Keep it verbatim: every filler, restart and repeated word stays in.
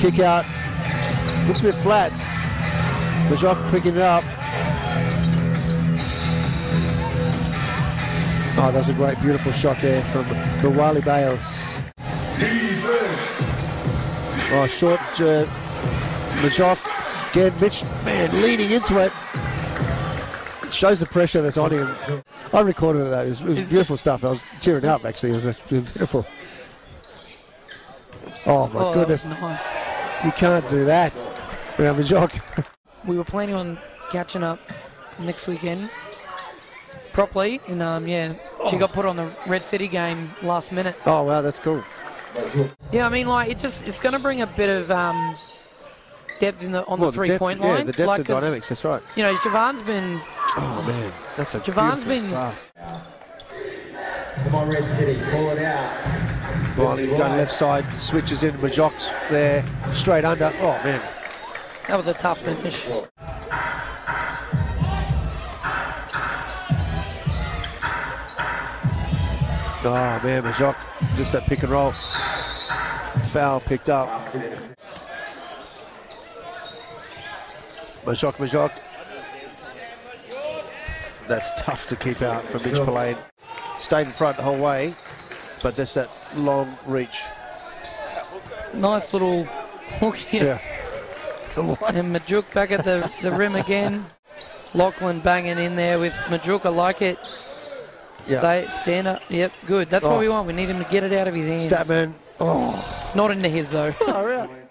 kick out. Looks a bit flat. Majok picking it up. Oh, that was a great, beautiful shot there from, from Wally Bales. Oh, short uh, Majok. Again, Mitch, man, leaning into it. Shows the pressure that's on him. I recorded it, though. It was, it was beautiful stuff. I was cheering up, actually. It was, a, it was beautiful. Oh, my oh, goodness. That was nice. You can't do that. Now, Majok. We were planning on catching up next weekend properly, and um, yeah, she oh. got put on the Red City game last minute. Oh wow, that's cool. Yeah, I mean, like it just—it's going to bring a bit of um, depth in the on well, the three-point line. Yeah, the depth like, of dynamics. That's right. You know, Javan's been. Oh man, that's a Javan's been. Pass. Come on, Red City, pull it out. Wiley's going left side, switches in Majok's there, straight under. Oh man. That was a tough finish. Oh, man, Majok, just that pick and roll. Foul picked up. Majok, Majok. That's tough to keep out from Mitch Pelain. Stayed in front the whole way, but that's that long reach. Nice little hook here. Yeah. What? And Majok back at the, the rim again. Lachlan banging in there with Majok. I like it. Yep. Stay, stand up. Yep, good. That's oh. what we want. We need him to get it out of his hands. Statman. Oh. Not into his, though. Oh, really?